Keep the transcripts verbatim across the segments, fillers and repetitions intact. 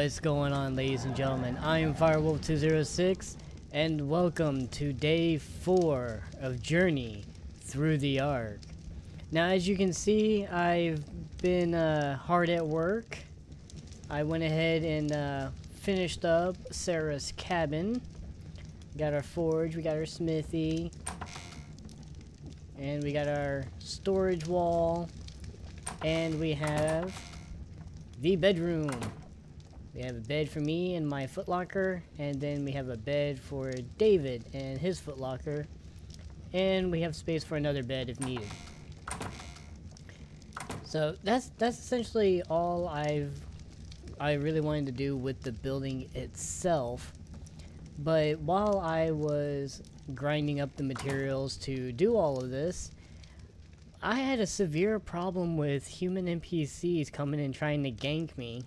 What's going on, ladies and gentlemen? I am Firewolf two oh six, and welcome to day four of Journey Through the Ark. Now, as you can see, I've been uh, hard at work. I went ahead and uh, finished up Sarah's cabin. Got our forge, we got our smithy, and we got our storage wall, and we have the bedroom. We have a bed for me and my footlocker, and then we have a bed for David and his footlocker, and we have space for another bed if needed. So that's that's essentially all I've I really wanted to do with the building itself. But while I was grinding up the materials to do all of this, I had a severe problem with human N P Cs coming and trying to gank me.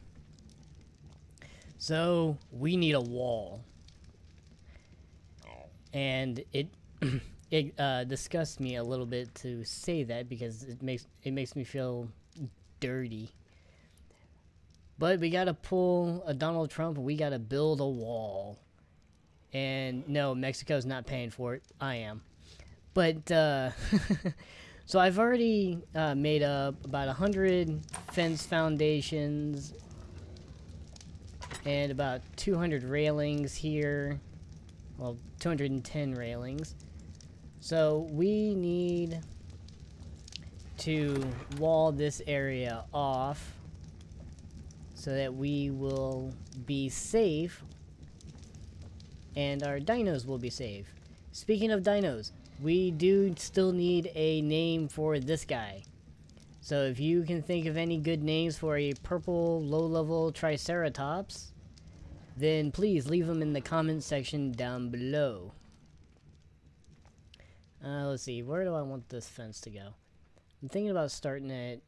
So we need a wall, and it it uh, disgusts me a little bit to say that, because it makes it makes me feel dirty. But we gotta pull a Donald Trump. We gotta build a wall, and no, Mexico's not paying for it. I am, but uh, so I've already uh, made up about a hundred fence foundations and about two hundred railings here, well, two hundred ten railings. So we need to wall this area off so that we will be safe and our dinos will be safe. Speaking of dinos, we do still need a name for this guy. So if you can think of any good names for a purple low-level triceratops, then please leave them in the comment section down below. Uh, let's see, where do I want this fence to go? I'm thinking about starting it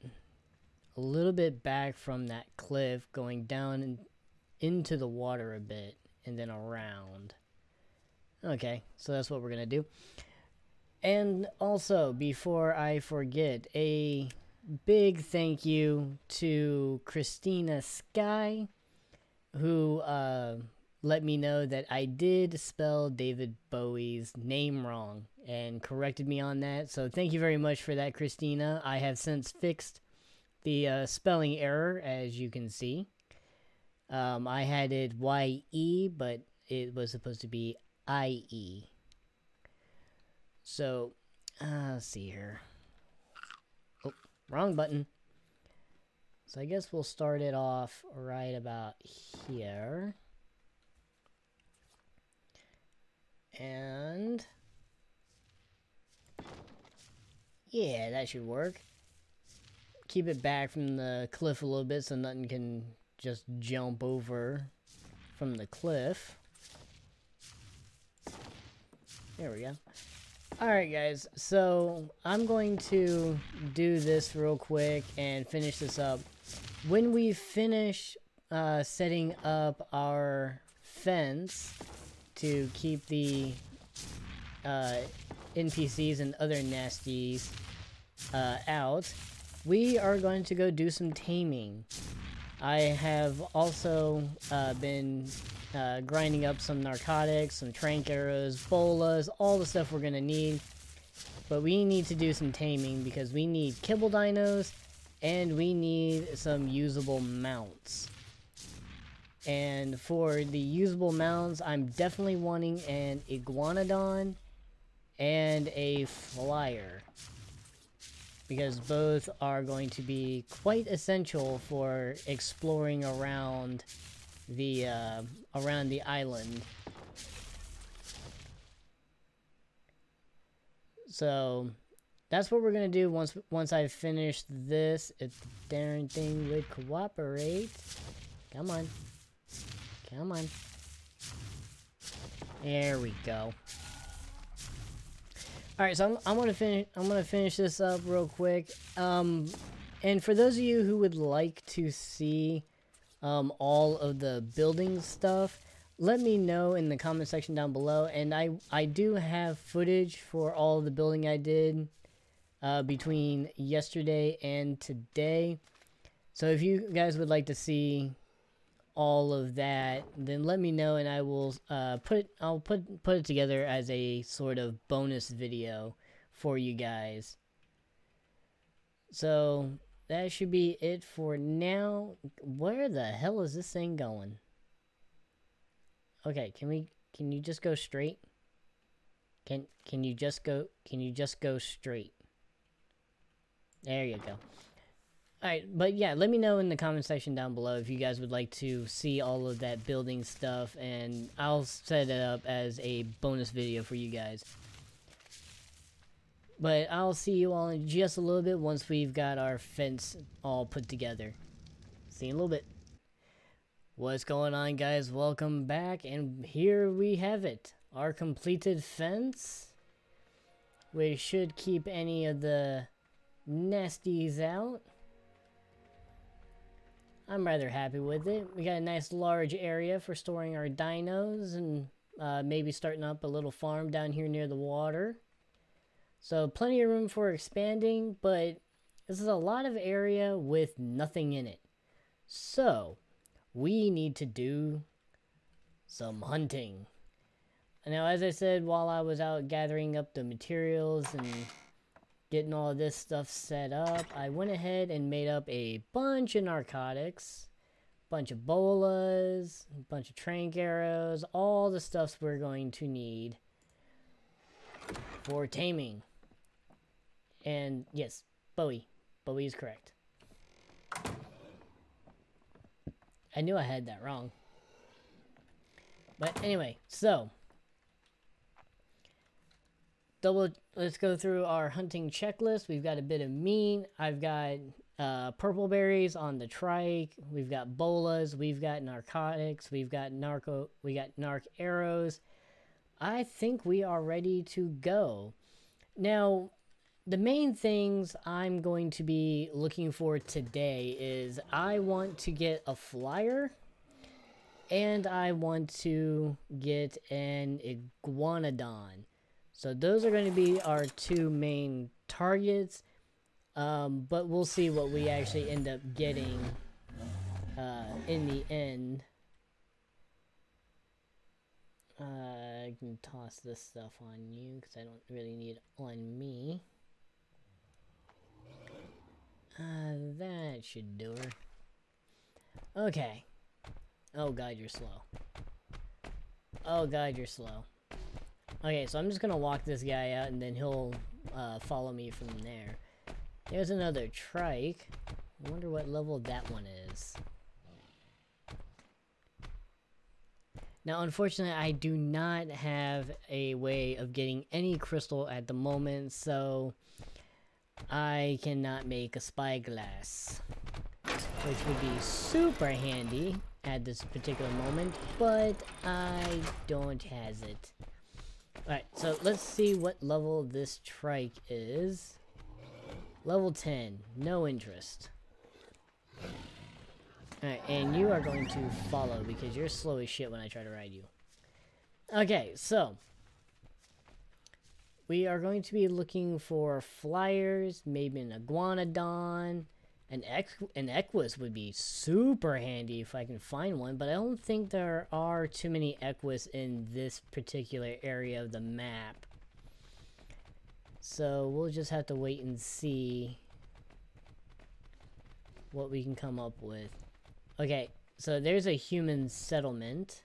a little bit back from that cliff, going down and into the water a bit, and then around. Okay, so that's what we're gonna do. And also, before I forget, a big thank you to Christina Sky, who uh, let me know that I did spell David Bowie's name wrong and corrected me on that. So thank you very much for that, Christina. I have since fixed the uh, spelling error, as you can see. Um, I had it Y E, but it was supposed to be I E. So, uh, let's see here. Oh, wrong button. So I guess we'll start it off right about here. And yeah, that should work. Keep it back from the cliff a little bit so nothing can just jump over from the cliff. There we go. Alright guys, so I'm going to do this real quick and finish this up. When we finish uh, setting up our fence to keep the uh, N P Cs and other nasties uh, out, we are going to go do some taming. I have also uh, been uh, grinding up some narcotics, some trank arrows, bolas, all the stuff we're going to need. But we need to do some taming because we need kibble dinos, and we need some usable mounts. And for the usable mounts, I'm definitely wanting an iguanodon and a flyer, because both are going to be quite essential for exploring around the uh, around the island. So that's what we're gonna do once once I've finished this. If the darn thing would cooperate. Come on. Come on. There we go. All right, so I'm, I'm gonna finish. I'm gonna finish this up real quick. Um, and for those of you who would like to see um, all of the building stuff, let me know in the comment section down below. And I I do have footage for all of the building I did uh, between yesterday and today. So if you guys would like to see all of that, then let me know, and I will uh, put it, I'll put put it together as a sort of bonus video for you guys. So that should be it for now. Where the hell is this thing going? Okay, can we? Can you just go straight? Can Can you just go? Can you just go straight? There you go. Alright, but yeah, let me know in the comment section down below if you guys would like to see all of that building stuff, and I'll set it up as a bonus video for you guys. But I'll see you all in just a little bit once we've got our fence all put together. See you in a little bit. What's going on, guys? Welcome back, and here we have it. Our completed fence. We should keep any of the nasties out. I'm rather happy with it. We got a nice large area for storing our dinos and uh, maybe starting up a little farm down here near the water. So plenty of room for expanding, but this is a lot of area with nothing in it. So we need to do some hunting. Now, as I said, while I was out gathering up the materials and getting all of this stuff set up, I went ahead and made up a bunch of narcotics, bunch of bolas, bunch of trank arrows, all the stuffs we're going to need for taming. And yes, Bowie. Bowie is correct. I knew I had that wrong. But anyway, so Double, let's go through our hunting checklist. We've got a bit of meat. I've got uh, purple berries on the trike. We've got bolas. We've got narcotics. We've got narco. We got narc arrows. I think we are ready to go. Now, the main things I'm going to be looking for today is I want to get a flyer, and I want to get an iguanodon. So those are going to be our two main targets, um, but we'll see what we actually end up getting uh, in the end. Uh, I can toss this stuff on you because I don't really need it on me. Uh, that should do her. Okay. Oh god, you're slow. Oh god, you're slow. Okay, so I'm just gonna walk this guy out, and then he'll uh, follow me from there. There's another trike. I wonder what level that one is. Now, unfortunately, I do not have a way of getting any crystal at the moment, so I cannot make a spyglass, which would be super handy at this particular moment, but I don't has it. Alright, so let's see what level this trike is. Level ten, no interest. Alright, and you are going to follow because you're slow as shit when I try to ride you. Okay, so we are going to be looking for flyers, maybe an iguanodon. An, equ an equus would be super handy if I can find one, but I don't think there are too many equus in this particular area of the map. So we'll just have to wait and see what we can come up with. Okay, so there's a human settlement.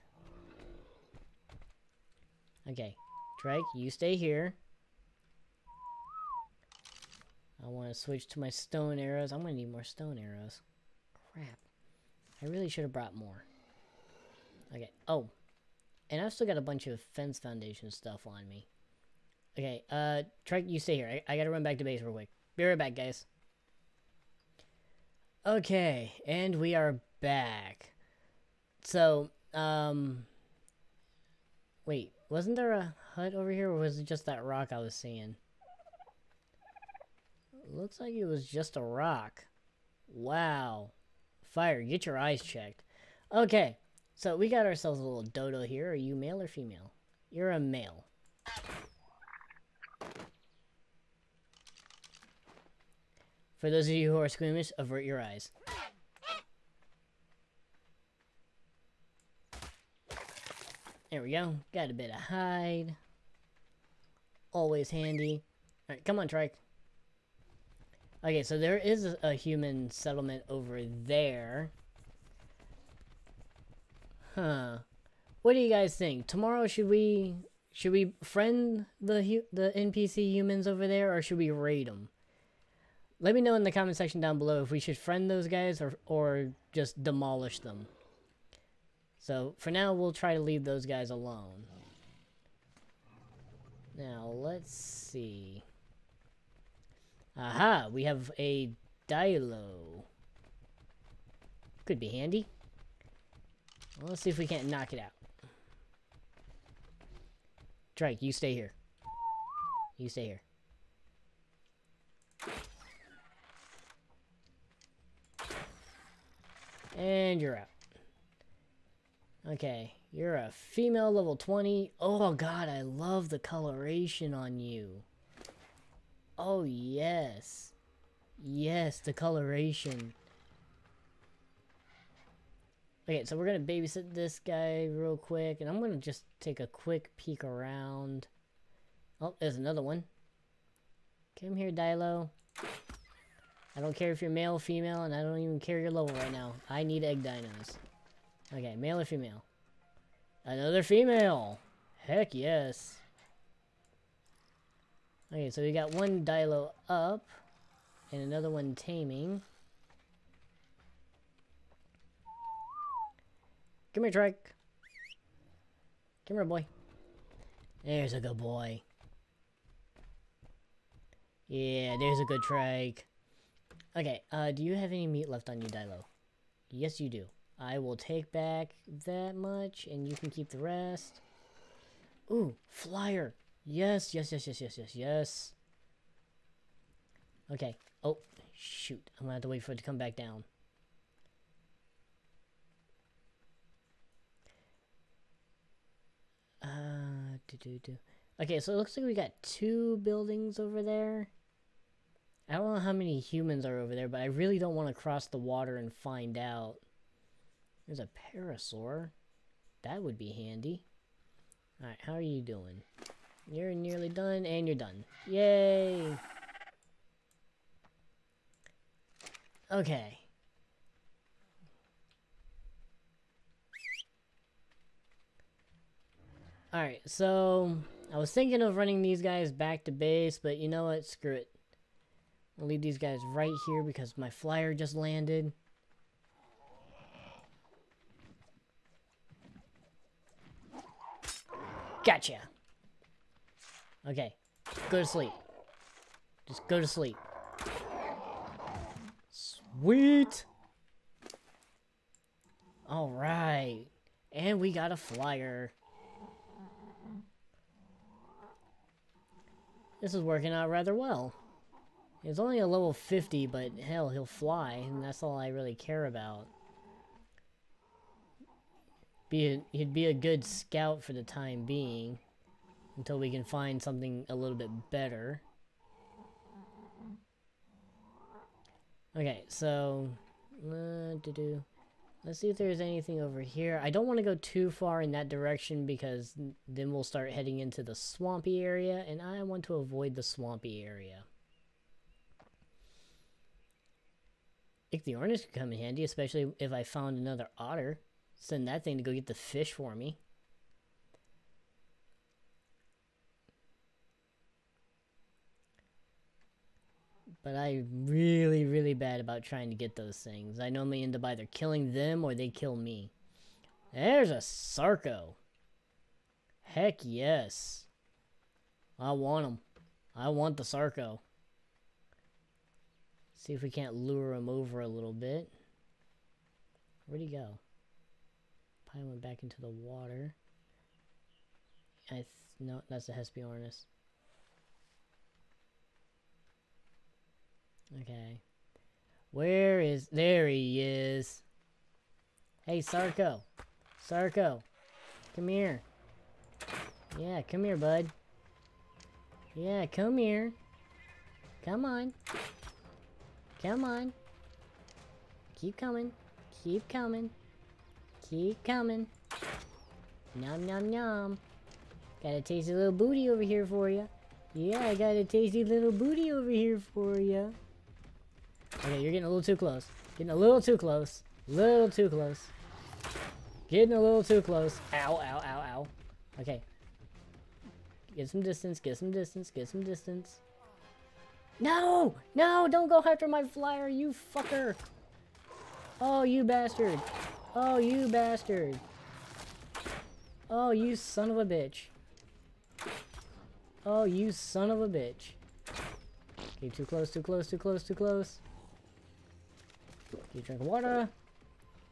Okay, Drake, you stay here. I want to switch to my stone arrows. I'm going to need more stone arrows. Crap. I really should have brought more. Okay. Oh. And I've still got a bunch of fence foundation stuff on me. Okay. Uh, Trek, you stay here. I, I got to run back to base real quick. Be right back, guys. Okay. And we are back. So, um... wait. Wasn't there a hut over here? Or was it just that rock I was seeing? Looks like it was just a rock. Wow. Fire, get your eyes checked. Okay, so we got ourselves a little dodo here. Are you male or female? You're a male. For those of you who are squeamish, avert your eyes. There we go. Got a bit of hide. Always handy. Alright, come on, trike. Okay, so there is a human settlement over there. Huh. What do you guys think? Tomorrow, should we should we friend the the N P C humans over there, or should we raid them? Let me know in the comment section down below if we should friend those guys or or just demolish them. So for now, we'll try to leave those guys alone. Now let's see. Aha, we have a dilo. Could be handy. Well, let's see if we can't knock it out. Drake, you stay here. You stay here. And you're out. Okay, you're a female level twenty. Oh god, I love the coloration on you. Oh, yes. Yes, the coloration. Okay, so we're going to babysit this guy real quick. And I'm going to just take a quick peek around. Oh, there's another one. Come here, Dilo. I don't care if you're male or female, and I don't even care your level right now. I need egg dinos. Okay, male or female? Another female! Heck yes! Okay, so we got one Dilo up, and another one taming. Come here, Trike. Come here, boy. There's a good boy. Yeah, there's a good Trike. Okay, uh, do you have any meat left on you, Dilo? Yes, you do. I will take back that much, and you can keep the rest. Ooh, flyer! Yes, yes, yes, yes, yes, yes, yes. Okay. Oh, shoot. I'm gonna have to wait for it to come back down. Uh, do do do. Okay, so it looks like we got two buildings over there. I don't know how many humans are over there, but I really don't want to cross the water and find out. There's a parasaur. That would be handy. Alright, how are you doing? You're nearly done, and you're done. Yay! Okay. Alright, so I was thinking of running these guys back to base, but you know what? Screw it. I'll leave these guys right here because my flyer just landed. Gotcha! Okay, go to sleep. Just go to sleep. Sweet! Alright. And we got a flyer. This is working out rather well. It's only a level fifty, but hell, he'll fly, and that's all I really care about. Be a, he'd be a good scout for the time being. Until we can find something a little bit better. Okay, so... Uh, doo-doo. Let's see if there's anything over here. I don't want to go too far in that direction because then we'll start heading into the swampy area. And I want to avoid the swampy area. Ichthyornis could come in handy, especially if I found another otter. Send that thing to go get the fish for me. But I'm really, really bad about trying to get those things. I normally end up either killing them or they kill me. There's a Sarco. Heck yes. I want him. I want the Sarco. See if we can't lure him over a little bit. Where'd he go? I went back into the water. I th no, that's a Hesperornis. Okay. Where is... There he is. Hey, Sarco. Sarco. Come here. Yeah, come here, bud. Yeah, come here. Come on. Come on. Keep coming. Keep coming. Keep coming. Nom nom nom. Got a tasty little booty over here for you. Yeah, I got a tasty little booty over here for you. Okay, you're getting a little too close. Getting a little too close. Little too close. Getting a little too close. Ow, ow, ow, ow. Okay. Get some distance, get some distance, get some distance. No! No, don't go after my flyer, you fucker! Oh, you bastard. Oh, you bastard. Oh, you son of a bitch. Oh, you son of a bitch. Okay, too close, too close, too close, too close. Keep drinking water.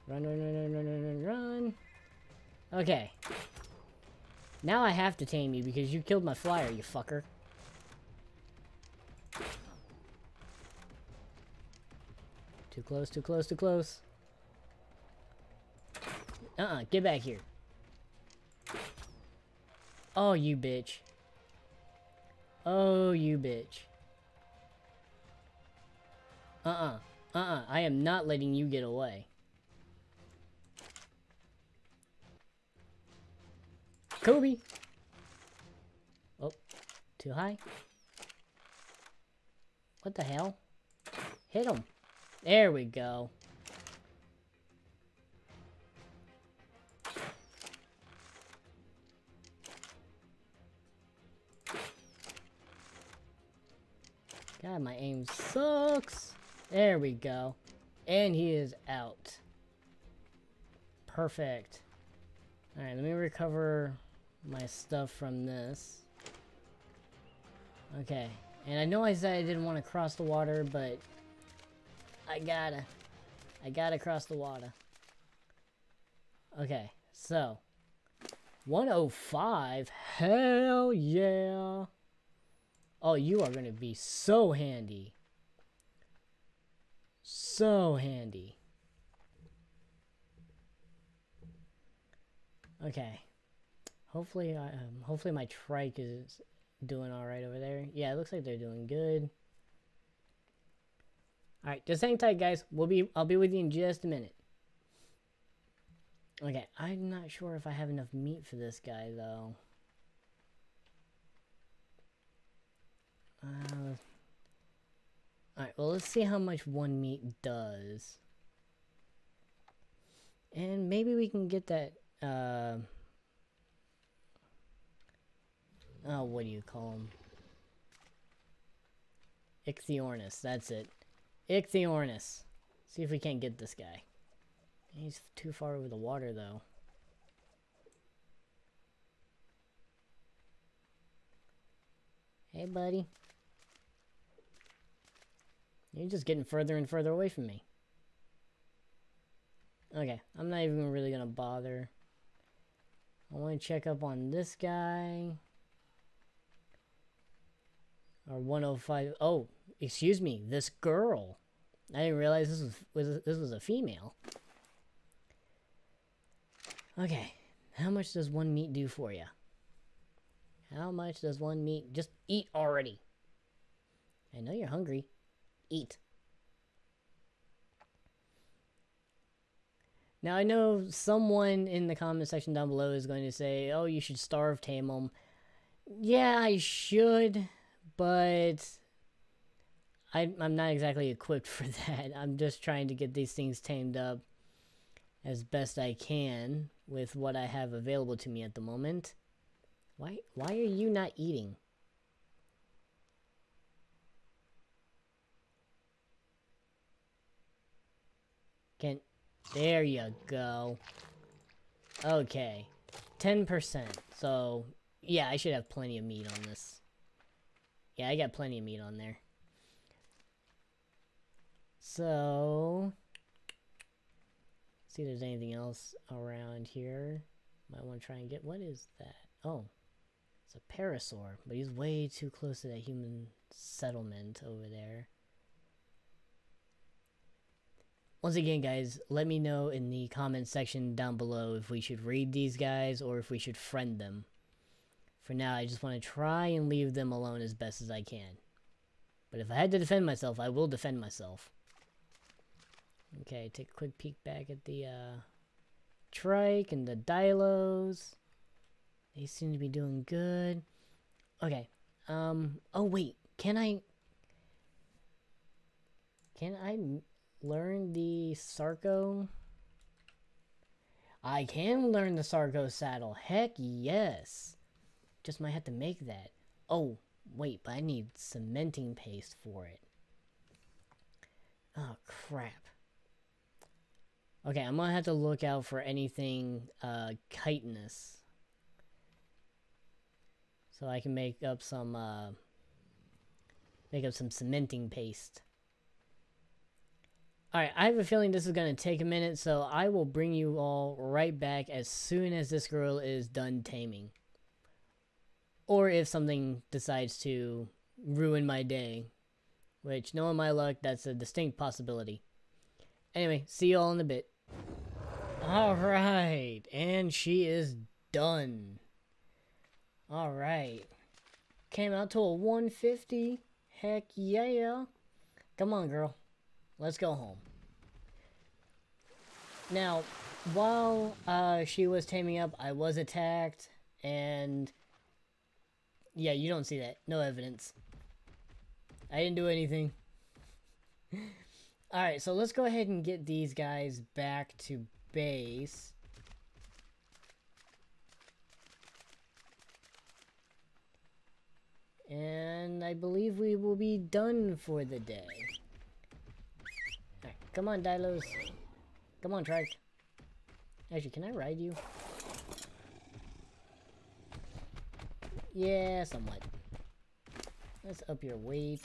Run, run, run, run, run, run, run. Okay. Now I have to tame you because you killed my flyer, you fucker. Too close, too close, too close. Uh-uh, get back here. Oh, you bitch. Oh, you bitch. Uh-uh, uh-uh, I am not letting you get away. Kobe! Oh, too high. What the hell? Hit him. There we go. God, my aim sucks. There we go. And he is out. Perfect. Alright, let me recover my stuff from this. Okay. And I know I said I didn't want to cross the water, but I gotta. I gotta cross the water. Okay, so. one oh five. Hell yeah. Oh, you are going to be so handy. So handy. Okay. Hopefully, I, um, hopefully my trike is doing all right over there. Yeah, it looks like they're doing good. All right, just hang tight, guys. We'll be I'll be with you in just a minute. Okay, I'm not sure if I have enough meat for this guy though. Uh, Alright, well, let's see how much one meat does. And maybe we can get that, uh... oh, what do you call him? Ichthyornis, that's it. Ichthyornis. See if we can't get this guy. He's too far over the water, though. Hey, buddy. You're just getting further and further away from me. Okay, I'm not even really gonna bother. I want to check up on this guy. Or one oh five. Oh, excuse me, this girl. I didn't realize this was this was a female. Okay, how much does one meat do for you? How much does one meat? Just eat already. I know you're hungry. Eat. Now I know someone in the comment section down below is going to say, oh, you should starve tame them. Yeah, I should, but I, I'm not exactly equipped for that. I'm just trying to get these things tamed up as best I can with what I have available to me at the moment. Why, why are you not eating? Can, there you go. Okay, ten percent. So, yeah, I should have plenty of meat on this. Yeah, I got plenty of meat on there. So, see if there's anything else around here. Might want to try and get, what is that? Oh. It's a parasaur, but he's way too close to that human settlement over there. Once again, guys, let me know in the comment section down below if we should raid these guys or if we should friend them. For now, I just want to try and leave them alone as best as I can. But if I had to defend myself, I will defend myself. Okay, take a quick peek back at the uh, trike and the dilos. They seem to be doing good. Okay. Um. Oh wait. Can I? Can I learn the Sarco? I can learn the Sarco saddle. Heck yes. Just might have to make that. Oh wait, but I need cementing paste for it. Oh crap. Okay, I'm gonna have to look out for anything uh, chitinous. So I can make up some, uh, make up some cementing paste. Alright, I have a feeling this is going to take a minute, so I will bring you all right back as soon as this girl is done taming. Or if something decides to ruin my day. Which, knowing my luck, that's a distinct possibility. Anyway, see you all in a bit. Alright, and she is done. Alright. Came out to a one fifty. Heck yeah. Come on, girl. Let's go home. Now, while uh, she was taming up, I was attacked. And... yeah, you don't see that. No evidence. I didn't do anything. Alright, so let's go ahead and get these guys back to base. And I believe we will be done for the day. Alright, come on, Dilos. Come on, Trike. Actually, can I ride you? Yeah, somewhat. Let's up your weight.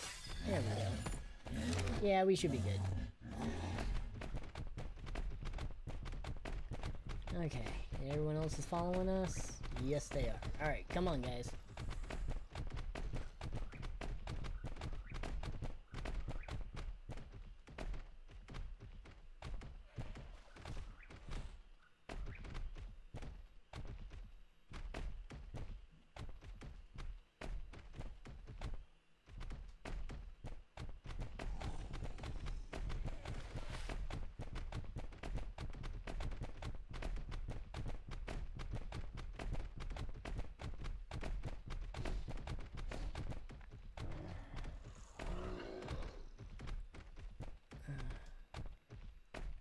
There we go. Yeah, we should be good. Okay, everyone else is following us? Yes, they are. Alright, come on, guys.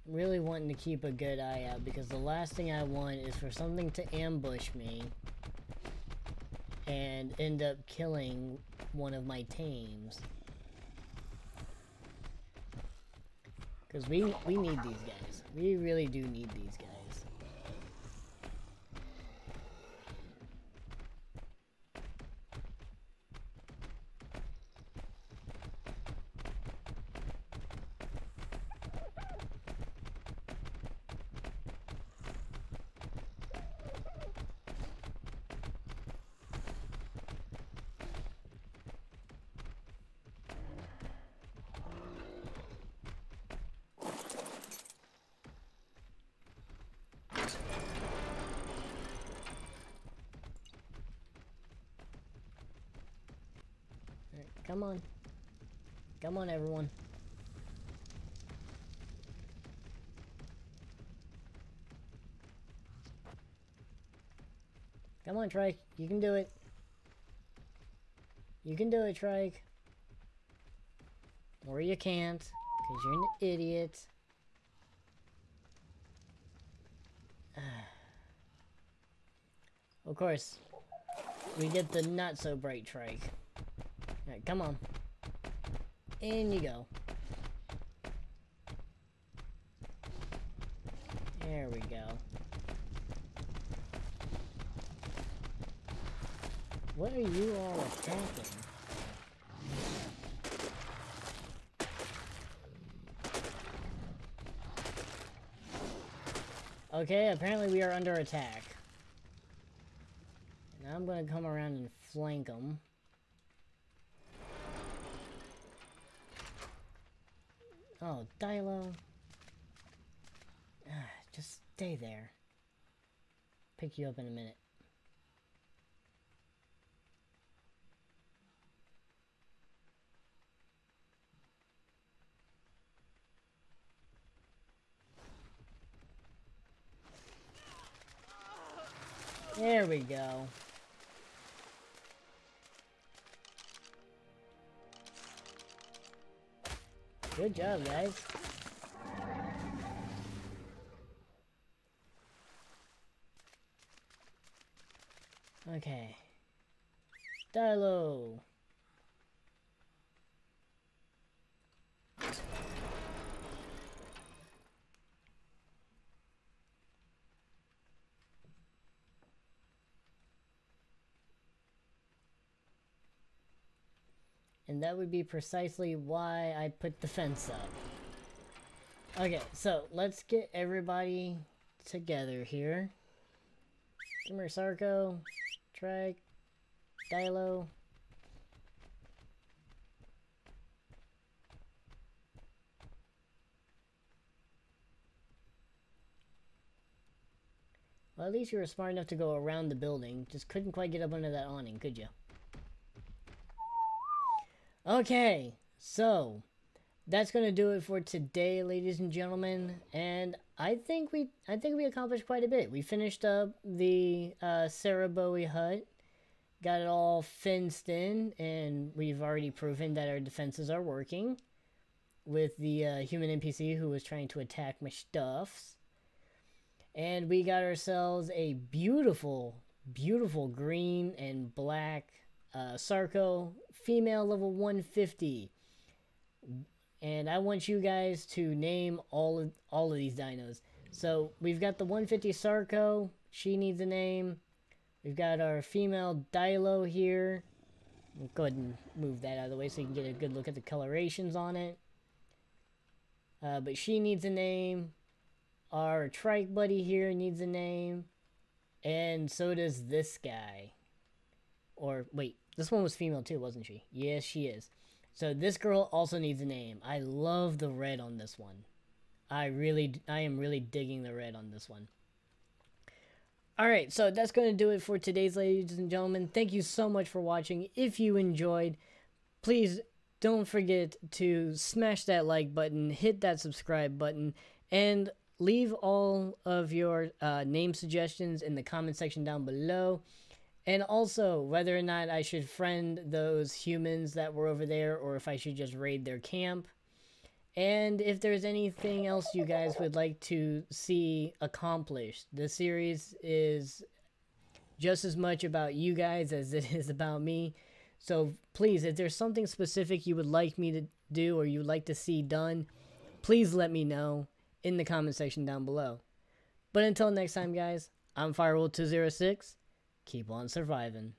Really wanting to keep a good eye out, because the last thing I want is for something to ambush me and end up killing one of my tames. Because we, we need these guys. We really do need these guys. Come on. Come on, everyone. Come on, Trike. You can do it. You can do it, Trike. Or you can't, because you're an idiot. Of course, we get the not-so-bright Trike. Alright, come on. In you go. There we go. What are you all attacking? Okay, apparently we are under attack. Now I'm gonna come around and flank them. Oh, Dilo. Ah, just stay there. Pick you up in a minute. There we go. Good job, guys. Okay. Stylo. And that would be precisely why I put the fence up. Okay, so let's get everybody together here. Come here, Sarko. Trag. Dilo. Well, at least you were smart enough to go around the building. Just couldn't quite get up under that awning, could you? Okay, so that's gonna do it for today, ladies and gentlemen. And I think we, I think we accomplished quite a bit. We finished up the uh, Sarah Bowie hut, got it all fenced in, and we've already proven that our defenses are working with the uh, human N P C who was trying to attack my stuffs. And we got ourselves a beautiful, beautiful green and black. Uh, Sarko, female, level one fifty, and I want you guys to name all of all of these dinos. So we've got the one fifty Sarko, she needs a name. We've got our female Dilo here. We'll go ahead and move that out of the way so you can get a good look at the colorations on it. Uh, but she needs a name. Our trike buddy here needs a name, and so does this guy. Or wait. This one was female too, wasn't she? Yes, she is. So this girl also needs a name. I love the red on this one. I really, I am really digging the red on this one. Alright, so that's going to do it for today's, ladies and gentlemen. Thank you so much for watching. If you enjoyed, please don't forget to smash that like button, hit that subscribe button, and leave all of your uh, name suggestions in the comment section down below. And also, whether or not I should friend those humans that were over there, or if I should just raid their camp. And if there's anything else you guys would like to see accomplished. The series is just as much about you guys as it is about me. So please, if there's something specific you would like me to do or you would like to see done, please let me know in the comment section down below. But until next time, guys, I'm Firewolf two oh six. Keep on surviving.